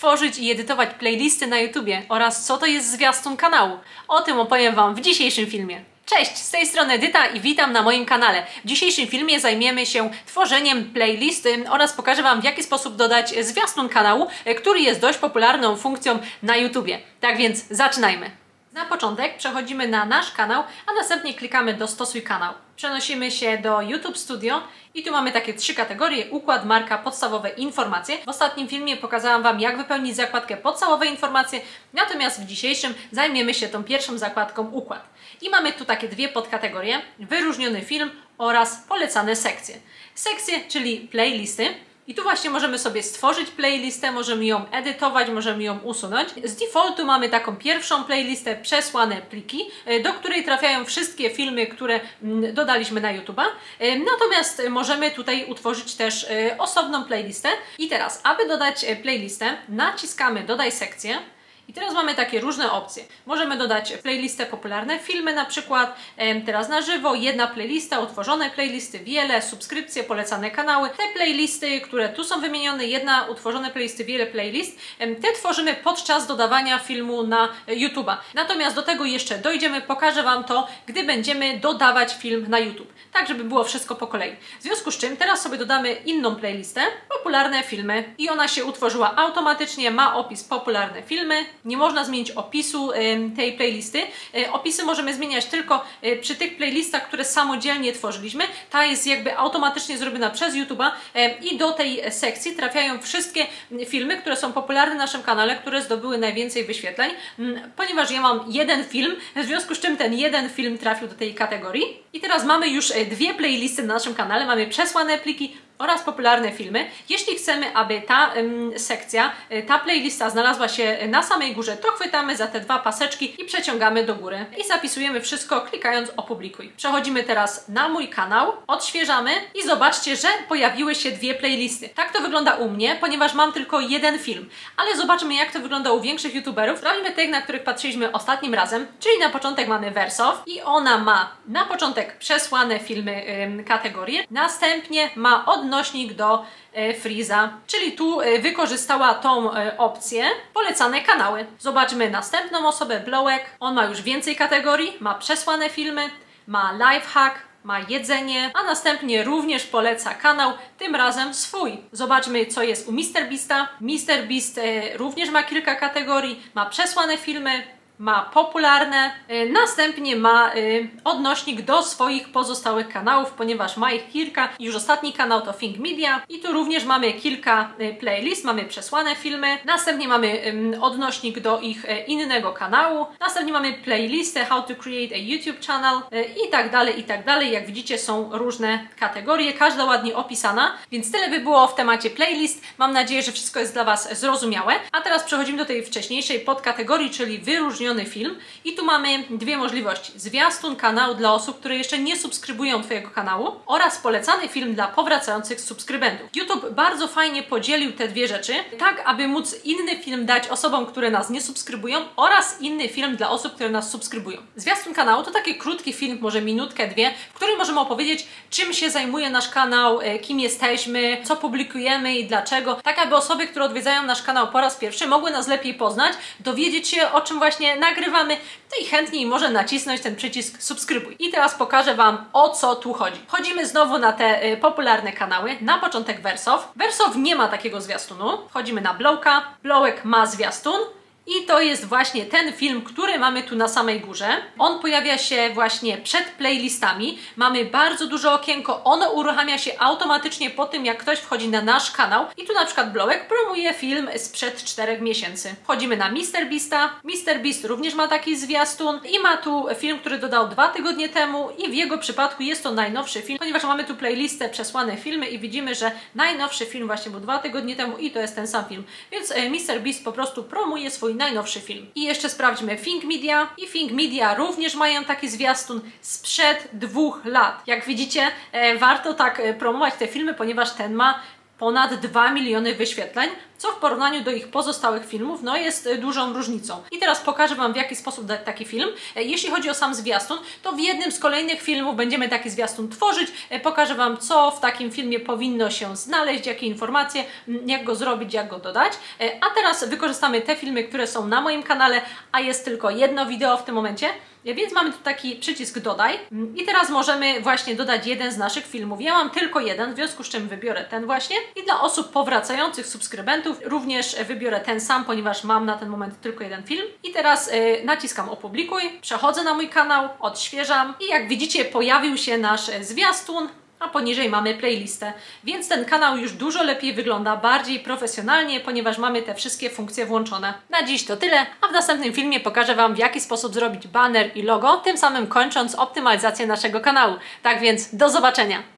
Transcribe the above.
tworzyć i edytować playlisty na YouTubie oraz co to jest zwiastun kanału. O tym opowiem Wam w dzisiejszym filmie. Cześć, z tej strony Edyta i witam na moim kanale. W dzisiejszym filmie zajmiemy się tworzeniem playlisty oraz pokażę Wam, w jaki sposób dodać zwiastun kanału, który jest dość popularną funkcją na YouTubie. Tak więc zaczynajmy. Na początek przechodzimy na nasz kanał, a następnie klikamy Dostosuj kanał. Przenosimy się do YouTube Studio i tu mamy takie trzy kategorie: układ, marka, podstawowe informacje. W ostatnim filmie pokazałam Wam, jak wypełnić zakładkę podstawowe informacje, natomiast w dzisiejszym zajmiemy się tą pierwszą zakładką układ. I mamy tu takie dwie podkategorie: wyróżniony film oraz polecane sekcje. Sekcje, czyli playlisty. I tu właśnie możemy sobie stworzyć playlistę, możemy ją edytować, możemy ją usunąć. Z defaultu mamy taką pierwszą playlistę, przesłane pliki, do której trafiają wszystkie filmy, które dodaliśmy na YouTube'a. Natomiast możemy tutaj utworzyć też osobną playlistę. I teraz, aby dodać playlistę, naciskamy Dodaj sekcję. I teraz mamy takie różne opcje. Możemy dodać playlistę popularne filmy na przykład, teraz na żywo, jedna playlista, utworzone playlisty, wiele, subskrypcje, polecane kanały. Te playlisty, które tu są wymienione, jedna, utworzone playlisty, wiele playlist, te tworzymy podczas dodawania filmu na YouTube'a. Natomiast do tego jeszcze dojdziemy, pokażę Wam to, gdy będziemy dodawać film na YouTube. Tak, żeby było wszystko po kolei. W związku z czym teraz sobie dodamy inną playlistę, popularne filmy, i ona się utworzyła automatycznie, ma opis popularne filmy. Nie można zmienić opisu tej playlisty. Opisy możemy zmieniać tylko przy tych playlistach, które samodzielnie tworzyliśmy. Ta jest jakby automatycznie zrobiona przez YouTube'a i do tej sekcji trafiają wszystkie filmy, które są popularne na naszym kanale, które zdobyły najwięcej wyświetleń. Ponieważ ja mam jeden film, w związku z czym ten jeden film trafił do tej kategorii. I teraz mamy już dwie playlisty na naszym kanale. Mamy przesłane pliki oraz popularne filmy. Jeśli chcemy, aby ta sekcja, ta playlista znalazła się na samej górze, to chwytamy za te dwa paseczki i przeciągamy do góry. I zapisujemy wszystko, klikając Opublikuj. Przechodzimy teraz na mój kanał, odświeżamy i zobaczcie, że pojawiły się dwie playlisty. Tak to wygląda u mnie, ponieważ mam tylko jeden film. Ale zobaczmy, jak to wygląda u większych youtuberów. Robimy tych, na których patrzyliśmy ostatnim razem, czyli na początek mamy Wersow i ona ma na początek przesłane filmy kategorie, następnie ma odnośnik do Freeza, czyli tu wykorzystała tą opcję polecane kanały. Zobaczmy następną osobę, Blołek. On ma już więcej kategorii, ma przesłane filmy, ma lifehack, ma jedzenie, a następnie również poleca kanał, tym razem swój. Zobaczmy, co jest u MrBeasta. MrBeast również ma kilka kategorii, ma przesłane filmy, ma popularne, następnie ma odnośnik do swoich pozostałych kanałów, ponieważ ma ich kilka. Już ostatni kanał to Think Media i tu również mamy kilka playlist, mamy przesłane filmy, następnie mamy odnośnik do ich innego kanału, następnie mamy playlistę How to Create a YouTube Channel i tak dalej, i tak dalej. Jak widzicie, są różne kategorie, każda ładnie opisana, więc tyle by było w temacie playlist. Mam nadzieję, że wszystko jest dla Was zrozumiałe. A teraz przechodzimy do tej wcześniejszej podkategorii, czyli wyróżnione film. I tu mamy dwie możliwości: zwiastun kanału dla osób, które jeszcze nie subskrybują Twojego kanału, oraz polecany film dla powracających subskrybentów. YouTube bardzo fajnie podzielił te dwie rzeczy, tak aby móc inny film dać osobom, które nas nie subskrybują, oraz inny film dla osób, które nas subskrybują. Zwiastun kanału to taki krótki film, może minutkę, dwie, w którym możemy opowiedzieć, czym się zajmuje nasz kanał, kim jesteśmy, co publikujemy i dlaczego, tak aby osoby, które odwiedzają nasz kanał po raz pierwszy, mogły nas lepiej poznać, dowiedzieć się, o czym właśnie nagrywamy, to i chętniej może nacisnąć ten przycisk subskrybuj. I teraz pokażę Wam, o co tu chodzi. Wchodzimy znowu na te popularne kanały, na początek Wersow. Wersow nie ma takiego zwiastunu. Wchodzimy na Blołka, Blołek ma zwiastun. I to jest właśnie ten film, który mamy tu na samej górze. On pojawia się właśnie przed playlistami. Mamy bardzo duże okienko, ono uruchamia się automatycznie po tym, jak ktoś wchodzi na nasz kanał. I tu na przykład Blołek promuje film sprzed 4 miesięcy. Wchodzimy na MrBeasta. MrBeast również ma taki zwiastun i ma tu film, który dodał 2 tygodnie temu i w jego przypadku jest to najnowszy film, ponieważ mamy tu playlistę przesłane filmy i widzimy, że najnowszy film właśnie był 2 tygodnie temu i to jest ten sam film. Więc MrBeast po prostu promuje swój najnowszy film. I jeszcze sprawdźmy Think Media. I Think Media również mają taki zwiastun sprzed 2 lat. Jak widzicie, warto tak promować te filmy, ponieważ ten ma ponad 2 miliony wyświetleń, co w porównaniu do ich pozostałych filmów no jest dużą różnicą. I teraz pokażę Wam, w jaki sposób dać taki film. Jeśli chodzi o sam zwiastun, to w jednym z kolejnych filmów będziemy taki zwiastun tworzyć. Pokażę Wam, co w takim filmie powinno się znaleźć, jakie informacje, jak go zrobić, jak go dodać. A teraz wykorzystamy te filmy, które są na moim kanale, a jest tylko jedno wideo w tym momencie. Więc mamy tu taki przycisk dodaj i teraz możemy właśnie dodać jeden z naszych filmów. Ja mam tylko jeden, w związku z czym wybiorę ten właśnie i dla osób powracających, subskrybentów również wybiorę ten sam, ponieważ mam na ten moment tylko jeden film. I teraz naciskam opublikuj, przechodzę na mój kanał, odświeżam i jak widzicie pojawił się nasz zwiastun, a poniżej mamy playlistę, więc ten kanał już dużo lepiej wygląda, bardziej profesjonalnie, ponieważ mamy te wszystkie funkcje włączone. Na dziś to tyle, a w następnym filmie pokażę Wam, w jaki sposób zrobić baner i logo, tym samym kończąc optymalizację naszego kanału. Tak więc do zobaczenia!